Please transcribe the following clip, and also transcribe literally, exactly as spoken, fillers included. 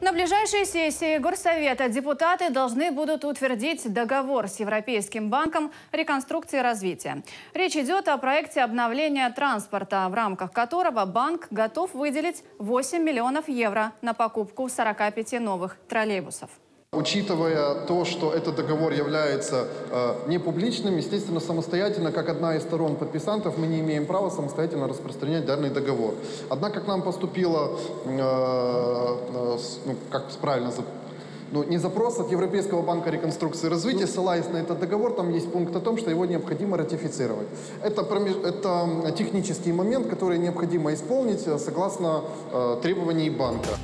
На ближайшей сессии Горсовета депутаты должны будут утвердить договор с Европейским банком реконструкции и развития. Речь идет о проекте обновления транспорта, в рамках которого банк готов выделить восемь миллионов евро на покупку сорока пяти новых троллейбусов. Учитывая то, что этот договор является э, непубличным, естественно, самостоятельно, как одна из сторон подписантов, мы не имеем права самостоятельно распространять данный договор. Однако к нам поступило, э, э, ну, как правильно, ну, не запрос от Европейского банка реконструкции и развития, ссылаясь на этот договор, там есть пункт о том, что его необходимо ратифицировать. Это, промеж... Это технический момент, который необходимо исполнить согласно э, требований банка.